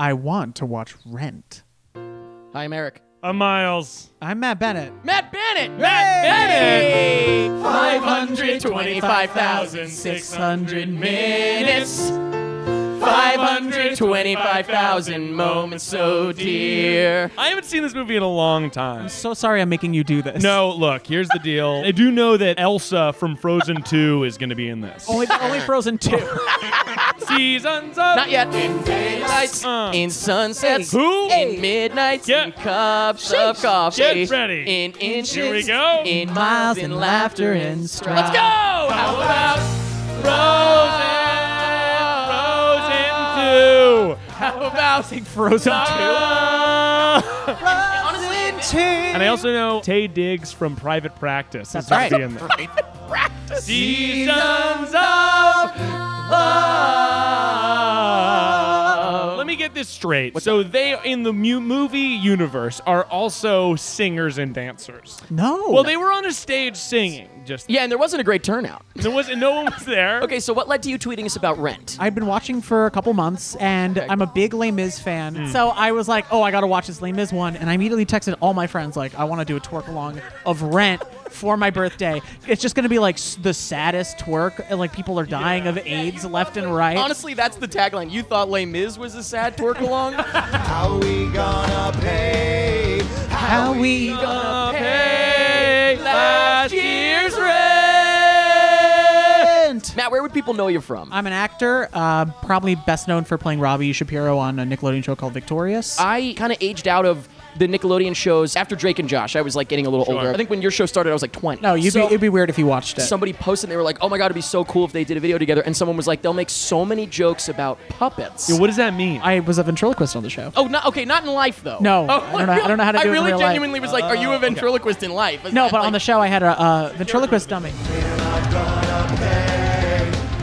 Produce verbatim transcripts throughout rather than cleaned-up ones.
I want to watch Rent. Hi, I'm Eric. I'm Miles. I'm Matt Bennett. Matt Bennett! Matt hey! Bennett! five hundred twenty-five thousand six hundred minutes. five hundred twenty-five thousand moments so dear. I haven't seen this movie in a long time. I'm so sorry I'm making you do this. No, look, here's the deal. I do know that Elsa from Frozen two is going to be in this. Only, only Frozen two. Seasons of... Not yet. In daylights, uh. in sunsets, Who? in midnights, yeah. in cups Sheesh. of coffee. Get ready. In inches, Here we go. in miles, in laughter and strife. Let's go! How about Frozen? How about Frozen two? Frozen two! And I also know Tay Diggs from Private Practice. That's right. In there. Private Practice. Seasons of Love. Let me get this straight. What's so that? They, in the mu movie universe, are also singers and dancers. No. Well, they were on a stage singing. Just yeah, and there wasn't a great turnout. There wasn't. No one was there. Okay, so what led to you tweeting us about Rent? I've been watching for a couple months, and I'm a big Les Mis fan. Mm. So I was like, oh, I got to watch this Les Mis one, and I immediately texted all my friends, like, I want to do a twerk along of Rent for my birthday. It's just going to be, like, the saddest twerk. Like, people are dying yeah. of AIDS yeah, left and right. Honestly, that's the tagline. You thought Les Mis was a sad twerk along? How we gonna pay? How, How we gonna, gonna pay? pay last year? Matt, where would people know you from? I'm an actor, uh, probably best known for playing Robbie Shapiro on a Nickelodeon show called Victorious. I kind of aged out of the Nickelodeon shows after Drake and Josh. I was like getting a little sure. older. I think when your show started, I was like twenty. No, you'd so be, it'd be weird if you watched it. Somebody posted and they were like, oh my God, it'd be so cool if they did a video together. And someone was like, they'll make so many jokes about puppets. Yo, what does that mean? I was a ventriloquist on the show. Oh, not, okay, not in life though. No, oh, I, don't know, I don't know how to do I it really in real genuinely life. was like, are you a ventriloquist okay. in life? Is no, but like, on the show I had a uh, ventriloquist dummy.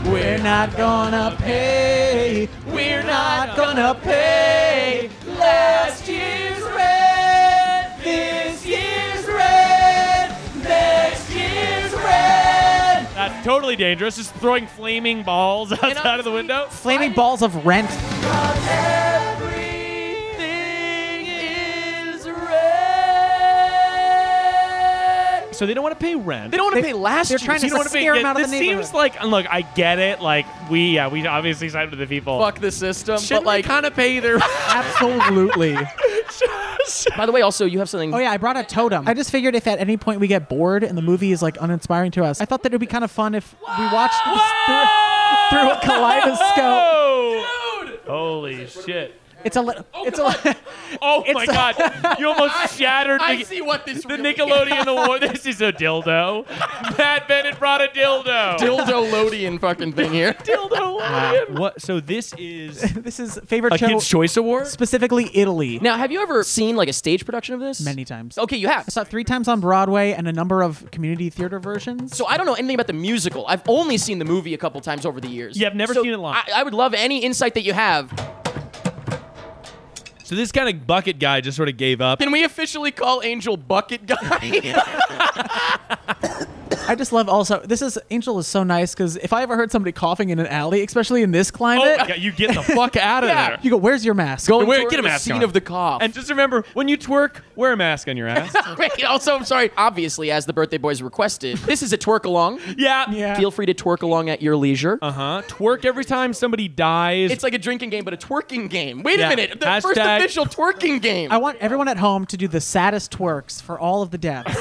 We're not gonna pay, we're not gonna pay last year's rent, this year's rent, next year's rent. That's totally dangerous, just throwing flaming balls outside of the window. Flaming balls of rent. So they don't want to pay rent. They don't want to pay last year. They're trying to scare them out of the neighborhood. This seems like, and look, I get it. Like, we, yeah, we obviously signed with the people. Fuck the system. Shouldn't but like, kind of pay their Absolutely. By the way, also, you have something. Oh, yeah, I brought a totem. I just figured if at any point we get bored and the movie is, like, uninspiring to us, I thought that it would be kind of fun if Whoa! we watched this through, through a kaleidoscope. Dude! Holy shit. It's a little. Oh, it's God. a Oh it's my God! You almost shattered. I, I the, see what this. The really Nickelodeon award. This is a dildo. Matt Bennett brought a dildo. Dildo-lodian fucking thing here. Dildo-lodian. Uh, what? So this is. This is favorite a show. Kids Choice Award. Specifically Italy. Now, have you ever seen like a stage production of this? Many times. Okay, you have. I saw it three times on Broadway and a number of community theater versions. So I don't know anything about the musical. I've only seen the movie a couple times over the years. Yeah, I've never so seen it live. I, I would love any insight that you have. So this kind of bucket guy just sort of gave up. Can we officially call Angel Bucket Guy? I just love also, this is, Angel is so nice because if I ever heard somebody coughing in an alley, especially in this climate. Oh, yeah, you get the fuck out of yeah. there. You go, where's your mask? Go wear, get a mask scene on. of the cough. And just remember, when you twerk, wear a mask on your ass. Wait, also, I'm sorry, obviously, as the birthday boys requested, this is a twerk along. Yeah. yeah. Feel free to twerk along at your leisure. Uh-huh. Twerk every time somebody dies. It's like a drinking game, but a twerking game. Wait yeah. a minute. The first official twerking game. I want everyone at home to do the saddest twerks for all of the deaths.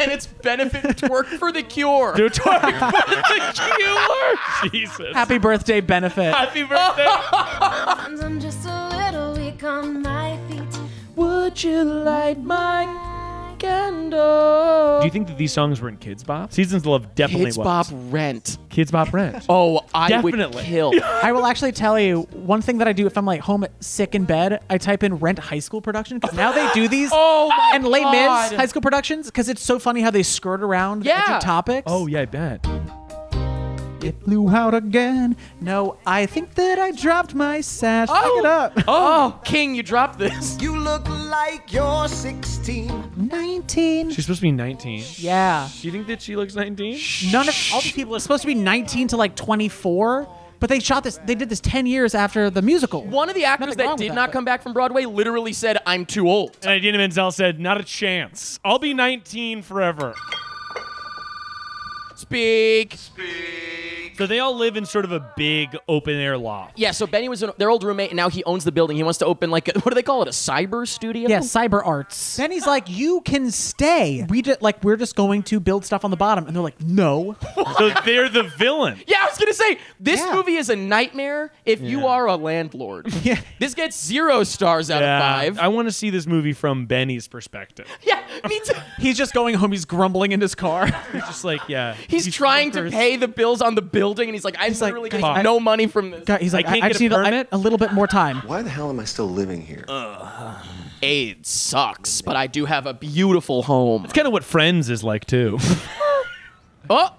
And it's benefit twerk for the cure. Do twerk for the cure. Jesus. Happy birthday, benefit. Happy birthday. I'm just a little weak on my feet. Would you light my candle? Do you think that these songs were in Kids Bop? Seasons of Love definitely Kids was. Kids Bop Rent. Kids Bop Rent. Oh, I definitely. would kill. I will actually tell you one thing that I do if I'm like home sick in bed, I type in Rent High School Production because now they do these oh and Les Mis High School Productions because it's so funny how they skirt around yeah. the topics. Oh, yeah, I bet. It flew out again. No, I think that I dropped my sash. Oh. Pick it up. Oh, King, you dropped this. You look like you're sixteen. nineteen. She's supposed to be nineteen. Yeah. Do you think that she looks nineteen? None of all these people are supposed to be nineteen to like twenty-four. But they shot this, they did this ten years after the musical. One of the actors that did that, not come back from Broadway literally said, I'm too old. And Idina Menzel said, not a chance. I'll be nineteen forever. Speak. Speak. So they all live in sort of a big open-air loft. Yeah, so Benny was an, their old roommate, and now he owns the building. He wants to open, like, a, what do they call it, a cyber studio? Yeah, cyber arts. Benny's like, you can stay. We just, like, we're just going to build stuff on the bottom. And they're like, no. What? So they're the villain. Yeah, I was going to say, this yeah. movie is a nightmare if yeah. you are a landlord. Yeah. This gets zero stars out yeah. of five. I want to see this movie from Benny's perspective. Yeah, me too. He's just going home. He's grumbling in his car. He's just like, yeah. He's He's trying to pay the bills on the building, and he's like, I he's literally like, get no money from this. God, he's like, I, can't I, I just need a, a little bit more time. Why the hell am I still living here? Uh, AIDS sucks, but I do have a beautiful home. It's kind of what Friends is like, too. Oh!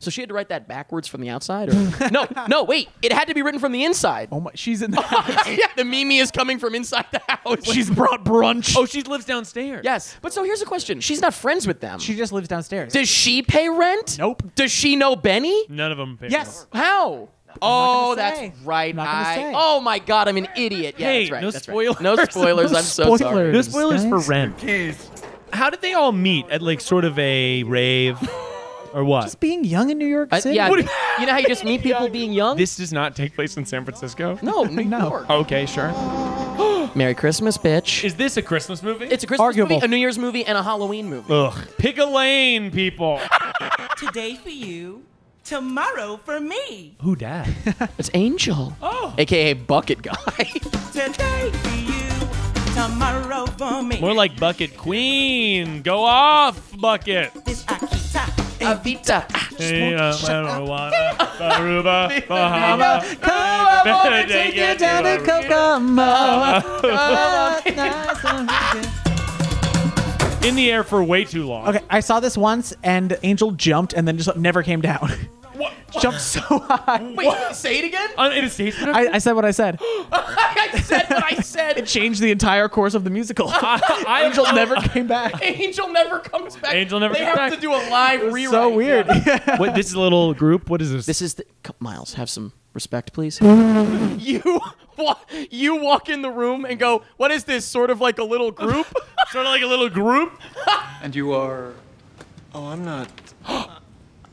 So she had to write that backwards from the outside? Or? No, no, wait. It had to be written from the inside. Oh my, she's in the house. Yeah, the Mimi is coming from inside the house. She's brought brunch. Oh, she lives downstairs. Yes. But so here's a question. She's not friends with them. She just lives downstairs. Does she pay rent? Nope. Does she know Benny? None of them pay yes. rent. Yes. How? Oh, that's right. I, oh my God, I'm an idiot. Yeah, hey, that's right. No that's spoilers. Right. No spoilers. No I'm so spoilers. sorry. No spoilers Thanks. for Rent. Jeez. How did they all meet at like sort of a rave? Or what? Just being young in New York City? Uh, yeah, you, you know how you just meet people young. being young? This does not take place in San Francisco? No, New no. York. Okay, sure. Merry Christmas, bitch. Is this a Christmas movie? It's a Christmas Arguable. movie, a New Year's movie, and a Halloween movie. Ugh. Pick a lane, people. Today for you, tomorrow for me. Who died? It's Angel. Oh. A K A Bucket Guy. Today for you, tomorrow for me. More like Bucket Queen. Go off, Bucket. This Avita. Hey, uh, marijuana, Baruba, Bahama. Come on, I want to take you down to Kokomo. In the air for way too long. Okay, I saw this once, and Angel jumped, and then just never came down. What? Jumped so high. Wait, what? Say it again? Uh, it is, I, I said what I said. I said what I said. It changed the entire course of the musical. I, Angel I, never came back. Angel never comes back. Angel never. They comes have back. to do a live rewrite. So weird. Yeah. What, this is a little group. What is this? This is the Miles. Have some respect, please. You walk, you walk in the room and go, "What is this? Sort of like a little group. Sort of like a little group." And you are. Oh, I'm not.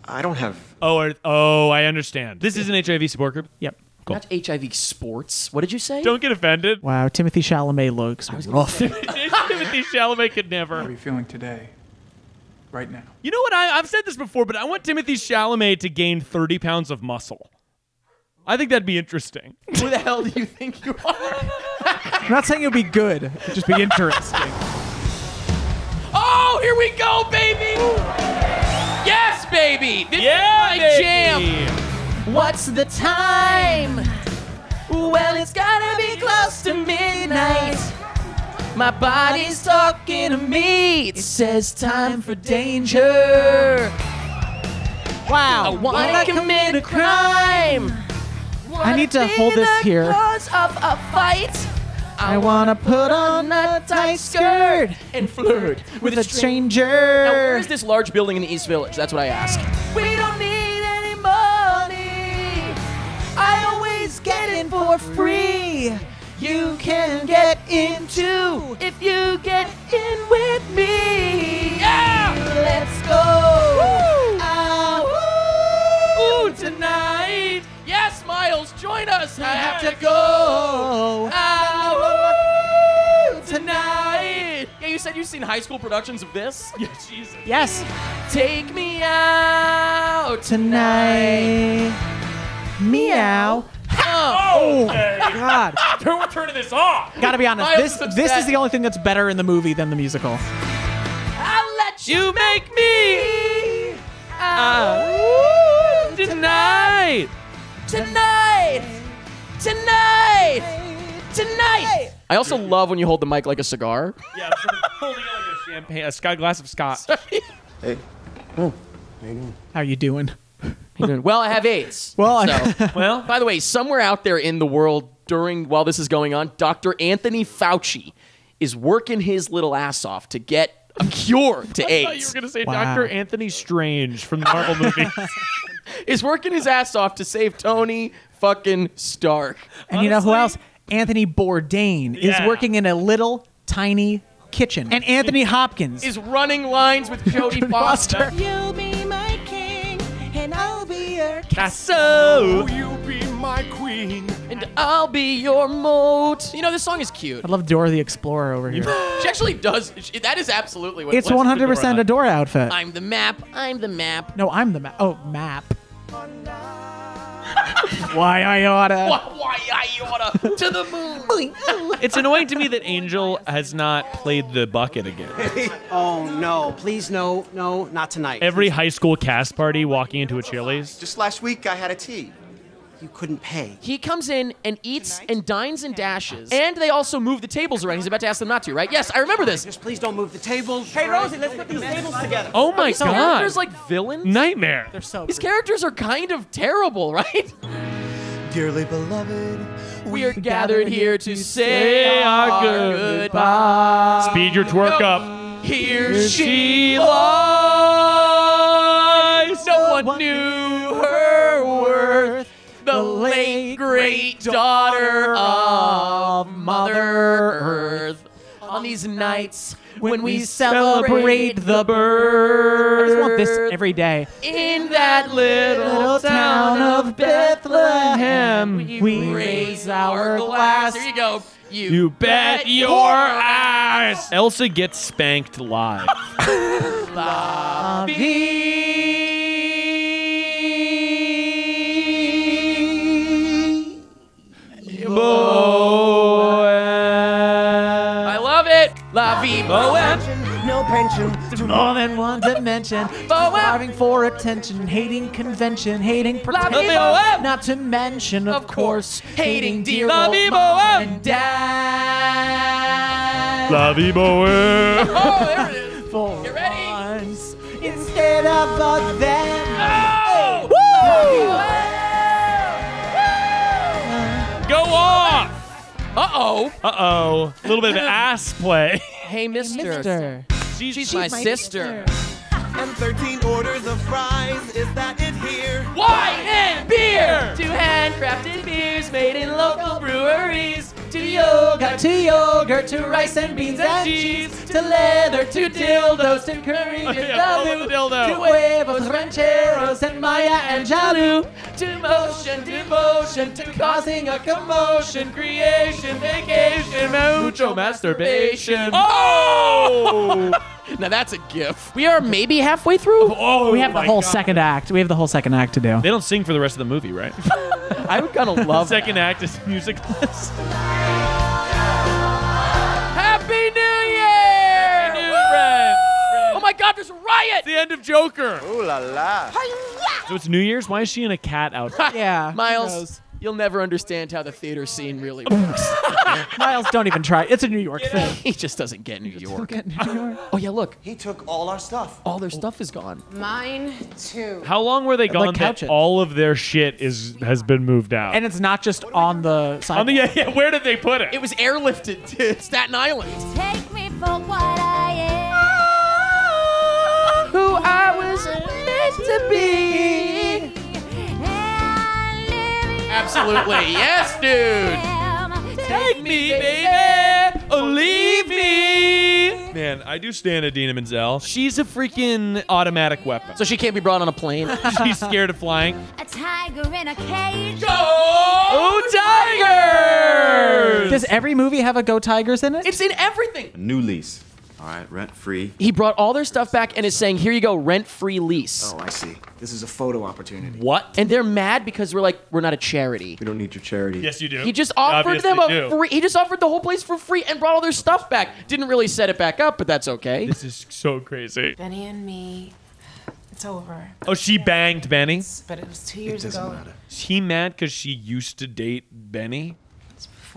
I don't have. Oh, or, oh, I understand. This is an H I V support group? Yep. Cool. Not H I V sports. What did you say? Don't get offended. Wow, Timothée Chalamet looks rough. Timothée Chalamet could never. How are you feeling today? Right now? You know what? I, I've said this before, but I want Timothée Chalamet to gain thirty pounds of muscle. I think that'd be interesting. Who the hell do you think you are? I'm not saying it would be good. It would just be interesting. Oh, here we go, baby! Yes, baby! This yeah, is my baby. jam! What's the time? Well, it's gotta be close to midnight. My body's talking to me. It says time for danger. Wow. I wanna commit a crime. Wanna I need to hold this here. Cause of a fight. I, I wanna put on a tight skirt and flirt with, with a stranger. Now, where is this large building in the East Village? That's what I ask. We don't need any money. I always get in for free. You can get in too if you get in with me. Yeah! Let's go woo! Out woo! tonight. Yes, Miles, join us. I have to go out tonight. Yeah, you said you've seen high school productions of this? Yeah, Jesus. Yes. Take me out tonight. Meow. Oh, oh God. Who would turn this off? Gotta be honest, Miles this this is the only thing that's better in the movie than the musical. I'll let you make me out tonight. Tonight! Tonight! Tonight! I also love when you hold the mic like a cigar. Yeah, I'm sort of holding it like a champagne, a sky glass of scotch. Hey. Oh, how you doing? How you doing? How you doing? Well, I have AIDS. Well, so. I... well, by the way, somewhere out there in the world during while this is going on, Doctor Anthony Fauci is working his little ass off to get a cure to I AIDS. I thought you were going to say wow. Doctor Anthony Strange from the Marvel movie. Is working his ass off to save Tony fucking Stark. And honestly, you know who else? Anthony Bourdain yeah. is working in a little tiny kitchen. And Anthony Hopkins is running lines with Jodie Foster. You'll be my king, and I'll be your castle. Oh, you'll be my queen, and I'll be your moat. You know, this song is cute. I love Dora the Explorer over here. She actually does. She, that is absolutely what it's one hundred percent a Dora outfit. I'm the map. I'm the map. No, I'm the map. Oh, map. Why I oughta. Why I oughta. To the moon. It's annoying to me that Angel has not played the bucket again. Oh, no. Please, no. No, not tonight. Every high school cast party walking into a Chili's. Just last week, I had a tea. You couldn't pay. He comes in and eats tonight? and dines and dashes. And they also move the tables around. He's about to ask them not to, right? Yes, I remember this. Just please don't move the tables. Hey, Rosie, let's put these tables together. Oh, my God. His characters like villains? Nightmare. They're so His characters are kind of terrible, right? Dearly beloved, we are gathered here to say our goodbye. Speed your twerk no. up. Here, Here she lies. No one, one knew her worth. The late great daughter of Mother Earth. On these nights when, when we celebrate, celebrate the birth. I just want this every day. In that little town of Bethlehem, we, we raise our glass. There you go. You, you bet your ass. Elsa gets spanked live. La Vie. Boheme. I love it. La Vie Boheme. No pension to more than one dimension. Starving for attention, hating convention, hating protection. Not to mention, of, of course, hating dear La Vie Boheme and dad. La Vie Boheme. Oh, there it is. For you ready? Once, instead of a them. Oh! Woo! Go off! Uh-oh. Uh-oh. A little bit of ass play. Hey, mister. Hey, mister. She's, She's my, my sister. sister. And thirteen orders of fries. Is that it here? Wine and beer! Two handcrafted beers made in local breweries. To yogurt, to yogurt, to rice and beans and cheese. To leather, to dildos, to curry, to oh, yeah, dildo. To huevos, rancheros, and Maya Angelou. To motion, devotion, to causing a commotion. Creation, vacation, mucho masturbation. Oh! Now that's a gif. We are maybe halfway through. Oh, oh we have the whole God. second act. We have the whole second act to do. They don't sing for the rest of the movie, right? I would kind of love second that. act is musicless. Happy New Year! Happy New Year! Oh my God, there's a riot! It's the end of Joker. Ooh la la. So it's New Year's. Why is she in a cat outfit? Yeah, Miles. You'll never understand how the theater scene really works. Miles, don't even try. It's a New York thing. He just doesn't get New York. Get New York. Oh, yeah, look. He took all our stuff. All their oh. stuff is gone. Mine, too. How long were they gone like that all of their shit is has been moved out? And it's not just on the side. On the, yeah, yeah, where did they put it? It was airlifted to Staten Island. Take me for what I am. Oh, who I was meant to be. Absolutely. Yes, dude. Take me, baby, or leave me. Man, I do stand Idina Menzel. She's a freaking automatic weapon. So she can't be brought on a plane? She's scared of flying. A tiger in a cage. Go oh, Tigers! Does every movie have a Go Tigers in it? It's in everything. A new lease. All right, rent-free. He brought all their stuff back and is saying, here you go, rent-free lease. Oh, I see. This is a photo opportunity. What? And they're mad because we're like, we're not a charity. We don't need your charity. Yes, you do. He just offered them a free, he just offered the whole place for free and brought all their stuff back. Didn't really set it back up, but that's okay. This is so crazy. Benny and me, it's over. Oh, she banged Benny? But it was two years ago. It doesn't matter. Is he mad because she used to date Benny?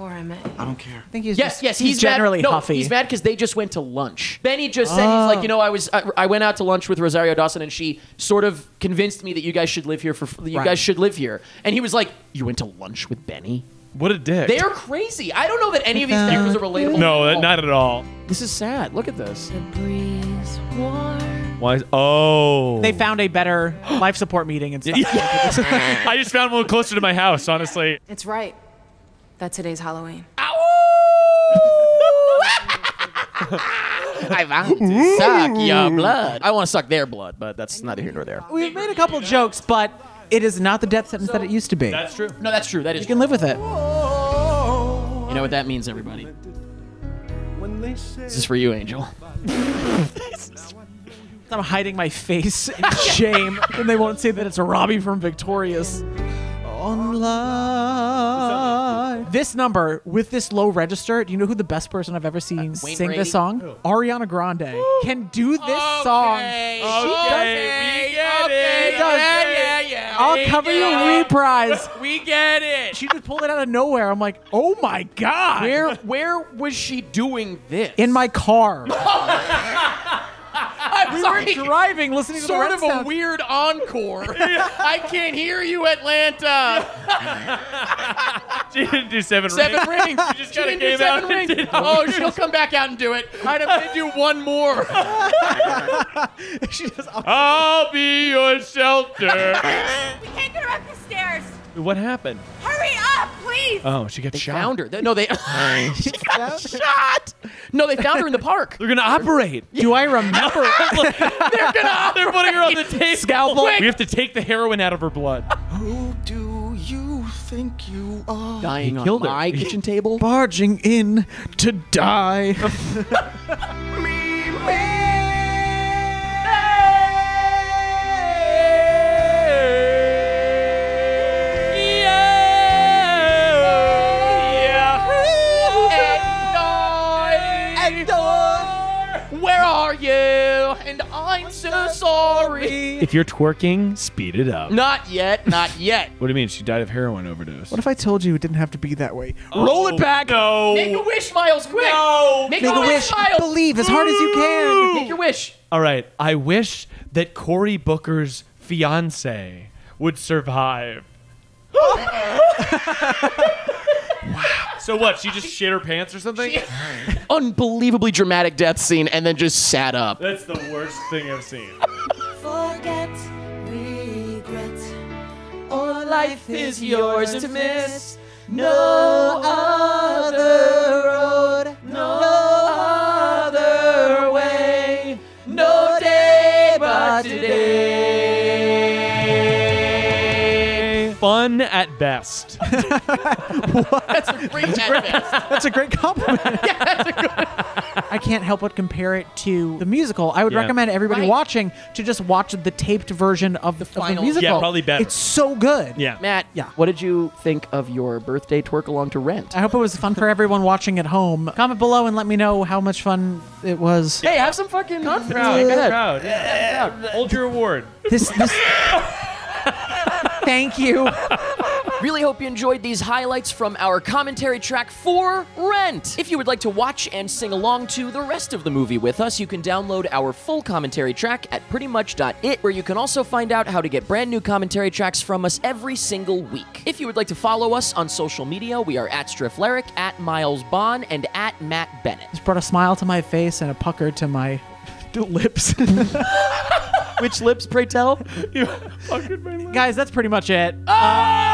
I don't care. I think he's yes, just, yes, he's, he's generally mad. huffy. No, he's mad because they just went to lunch. Benny just oh. said, he's like, you know, I was, I, I went out to lunch with Rosario Dawson, and she sort of convinced me that you guys should live here for, you right. guys should live here. And he was like, you went to lunch with Benny? What a dick. They are crazy. I don't know that any of these characters are relatable. No, not at all. This is sad. Look at this. The breeze warm. Why? Is, oh. They found a better life support meeting and stuff. I just found one closer to my house, honestly. It's right. That today's Halloween. I want to suck your blood. I want to suck their blood, but that's neither here nor there. We've made a couple jokes, but it is not the death sentence so, that it used to be. That's true. No, that's true. That is. You can live with it. You know what that means, everybody. This is for you, Angel. I'm hiding my face in shame, and they won't say that it's a Robbie from Victorious. Online. This number with this low register, do you know who the best person I've ever seen uh, sing Brady? This song? Who? Ariana Grande. Ooh. Can do this okay. song. Okay. She does it. We get okay. it. She does yeah, it. Yeah, yeah. I'll cover your reprise. We get it. She just pulled it out of nowhere. I'm like, oh my God. Where where was she doing this? In my car. I'm we sorry. Were driving, listening sort to the sort of a weird encore. I can't hear you, Atlanta. She didn't do seven, seven rings. rings. She just kind of came out. And did oh, she'll come back out and do it. I'd have to do one more. She does. I'll be your shelter. We can't get her up the stairs. What happened? Hurry up, please! Oh, she got they shot. They found her. They, no, they. She got shot. No, they found her in the park. They're gonna operate. Do I remember? They're gonna. Operate. They're putting her on the table. Scalpel. Quick. We have to take the heroin out of her blood. Who do you think you are? Dying he on my her. kitchen table. Barging in to die. Me, me. Where are you? And I'm so sorry. If you're twerking, speed it up. Not yet, not yet. What do you mean? She died of heroin overdose. What if I told you it didn't have to be that way? Oh, roll it back. No. Make a wish, Miles, quick. No. Make, Make a, a wish, Miles. Believe as hard as you can. Make your wish. All right. I wish that Cory Booker's fiance would survive. Wow. So what? She just shit her pants or something? She, unbelievably dramatic death scene, and then just sat up. That's the worst thing I've seen. Forget, regret, all life is yours to miss. No other road, no other way, no day but today. Fun at best. What? That's a great that's at great, best. That's a great compliment. Yeah, that's a good. I can't help but compare it to the musical. I would yeah. recommend everybody right. watching to just watch the taped version of the, Final. Of the musical. Yeah, probably better. It's so good. Yeah. Matt, yeah. what did you think of your birthday twerk along to Rent? I hope it was fun for everyone watching at home. Comment below and let me know how much fun it was. Hey, have some fucking confidence. Proud. Yeah. Proud. Yeah. Yeah. Hold your award. This. this Thank you. Really hope you enjoyed these highlights from our commentary track for Rent. If you would like to watch and sing along to the rest of the movie with us, you can download our full commentary track at pretty much dot it, where you can also find out how to get brand new commentary tracks from us every single week. If you would like to follow us on social media, we are at Strifleric, at Miles Bond, and at Matt Bennett. This brought a smile to my face and a pucker to my lips. Which lips, pray tell? You fucking my lips. Guys, that's pretty much it. Oh! Uh